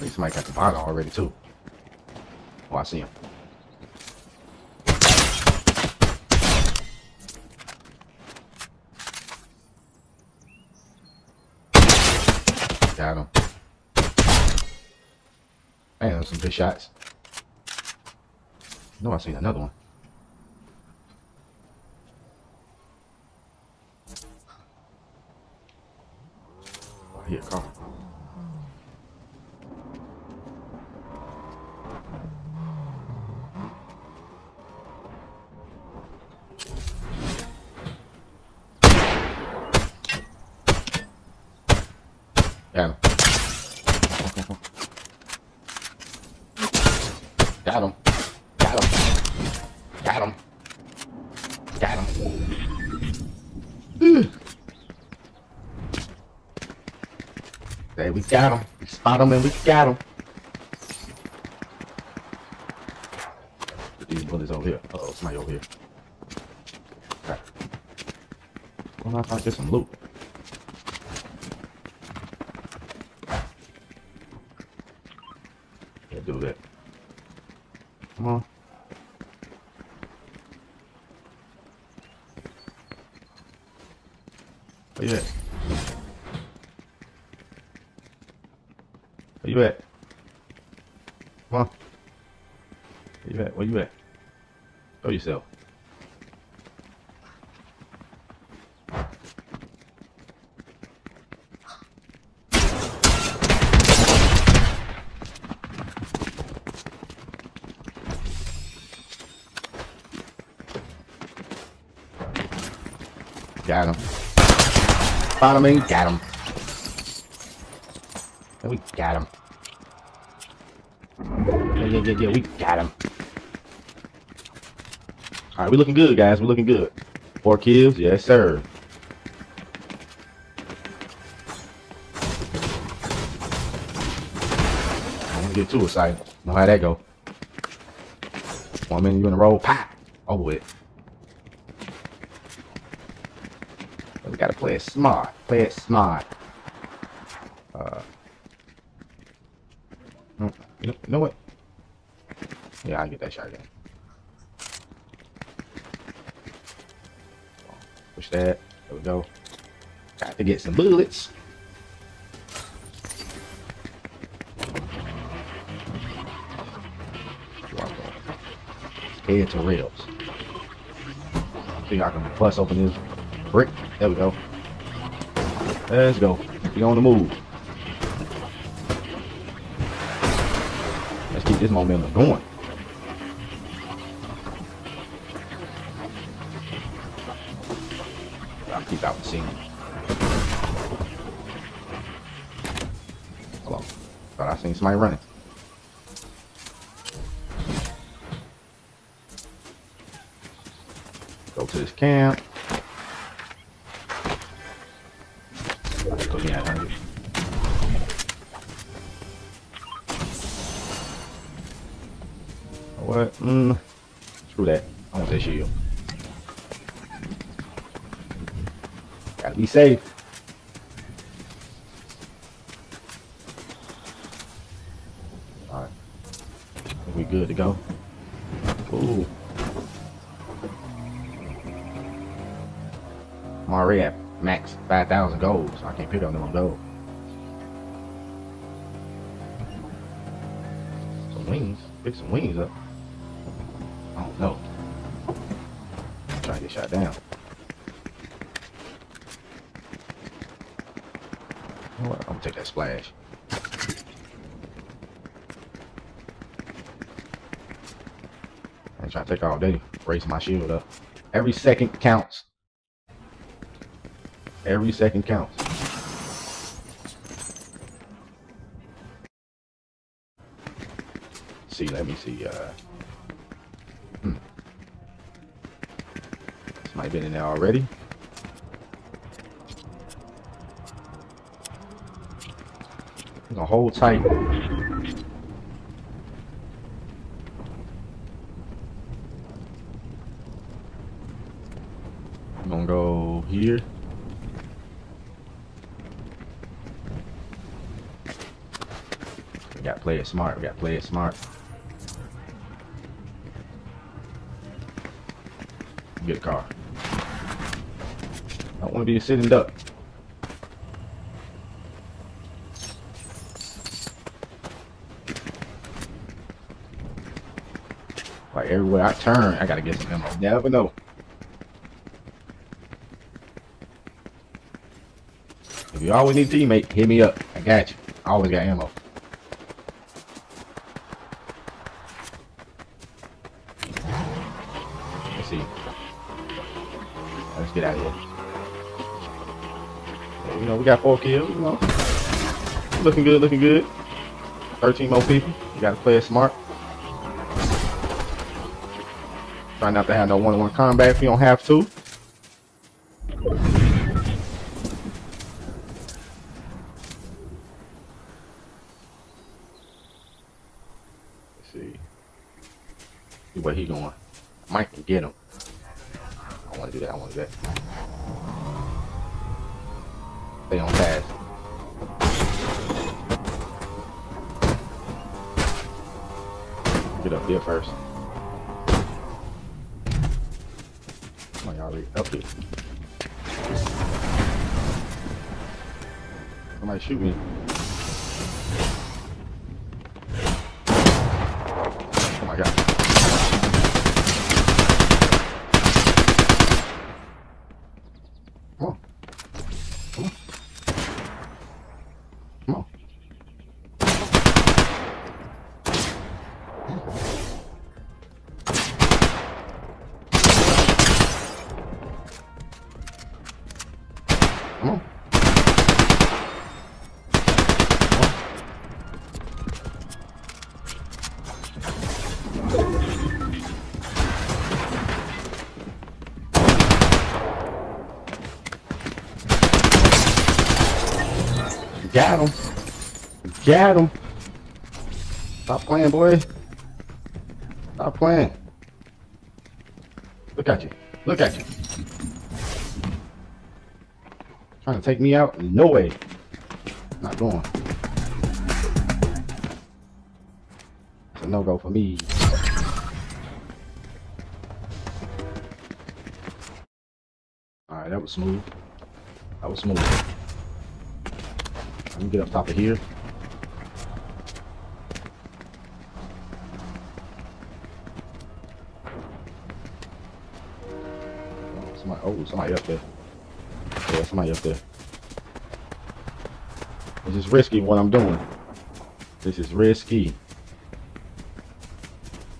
Wait, somebody got the bottle already too. Oh, I see him. Got him. Man, those are some good shots. No, I seen another one. Oh, here, come on. Got him. Got him. Got him. Got him. Got him. Hey, we got him. We spot him and we got him. Put these bullets over here. Uh-oh, somebody over here. All right. Well, I thought there's some loot. Do that. Come on. Where you at? Where you at? Come on. Where you at? Where you at? Show yourself. Got him. Bottom and got him. And we got him. Yeah, we got him. Alright, we're looking good, guys. We're looking good. 4 kills. Yes, sir. I don't get too excited. Know how that go. 1 minute, you in a row. Pop! Over with. We gotta play it smart. Play it smart. You know what? Yeah, I'll get that shot again. Push that. There we go. Got to get some bullets. Head to rails. I think I can bust open this brick. There we go. Let's go. We on the move. Let's keep this momentum going. I'll keep out the scene. Hold on. Thought I seen somebody running. Go to this camp. What? Screw that. I want that shield. Gotta be safe. Alright. We good to go. Ooh. I'm already at max 5,000 gold, so I can't pick up no more gold. Some wings. Pick some wings up. I don't know. I'm trying to get shot down. You know what? I'm gonna take that splash. I ain't trying to take all day. Raise my shield up. Every second counts. Every second counts. See, let me see. This might have been in there already. I'm gonna hold tight. I'm gonna go here. We gotta play it smart. We gotta play it smart. Get a car. I don't want to be a sitting duck. Like everywhere I turn, I gotta get some ammo. Never know. If you always need a teammate, hit me up. I got you. I always got ammo. Let's see. Let's get out of here. You know, we got 4 kills, you know. Looking good, looking good. 13 more people. You gotta play it smart. Try not to have no one-on-one combat if you don't have to. Where he going? Mike can get him. I want to do that. I want to do that. Stay on pass. Get up here first. Come on, y'all. Up here. Somebody shoot me. Oh my God. Come on. Got him. Got him. Stop playing, boy. Stop playing. Look at you. Look at you. Trying to take me out? No way. Not going. It's a no-go for me. Alright, that was smooth. That was smooth. Let me get up top of here. Oh, somebody, somebody up there. Yeah, somebody up there. This is risky what I'm doing. This is risky.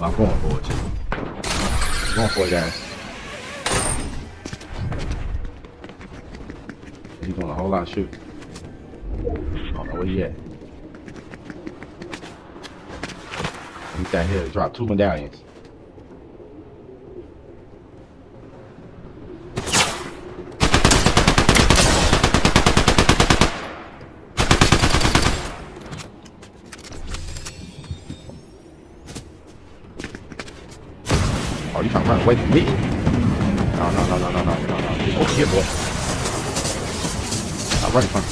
Well, I'm going for it. I'm going for it, guys. He's doing a whole lot of shooting. I don't know where he at. He's down here to drop 2 medallions. Oh, you trying to run away from me? No, no, no, no, no, no, no, no. Get over here, boy. I'm running from you.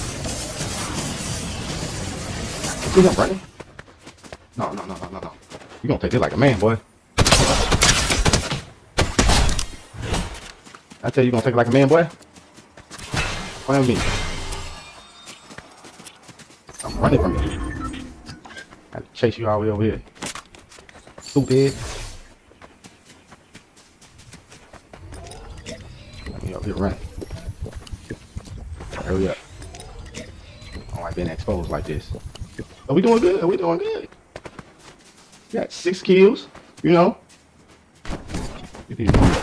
You think I'm running? No, no, no, no, no, no. You're going to take it like a man, boy. I tell you, you're going to take it like a man, boy. Run with me. I'm running from you. I have to chase you all the way over here. Stupid. Get run. Hurry up. Oh, I've been exposed like this. Are we doing good? Are we doing good? We got 6 kills, you know. Doing good. We're not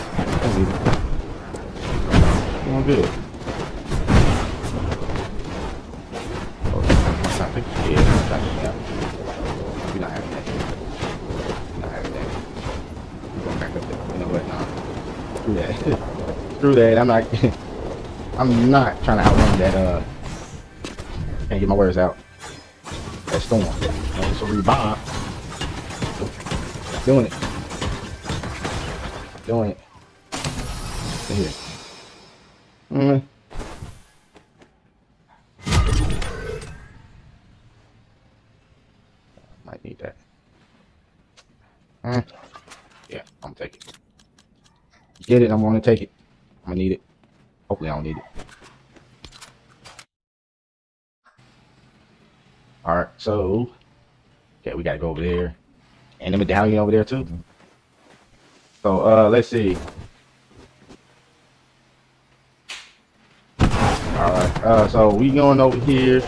having that. We're not having that. We're going back up there. You know what? Nah. Yeah. Through that, I'm not. I'm not trying to outrun that. Can't get my words out. That storm. It's a revive. Doing it. Doing it. Here. might need that. Yeah, I'm gonna take it. Get it, I'm gonna take it. I'm gonna need it. Hopefully I don't need it. Alright, so okay, we gotta go over there. And the medallion over there too. So let's see. Alright, so we going over here.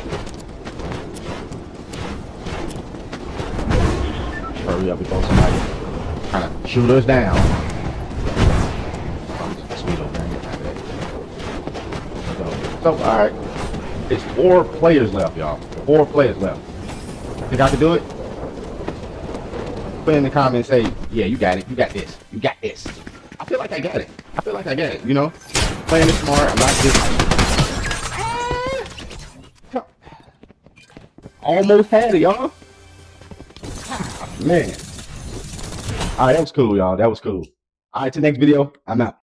Hurry up before somebody trying to shoot us down. So alright. It's 4 players left, y'all. 4 players left. Think I can do it? Put in the comments, say, yeah, you got it. You got this. You got this. I feel like I got it. I feel like I got it, you know? Playing it smart. I'm not just... almost had it, y'all. Man. All right, that was cool, y'all. That was cool. All right, till next video, I'm out.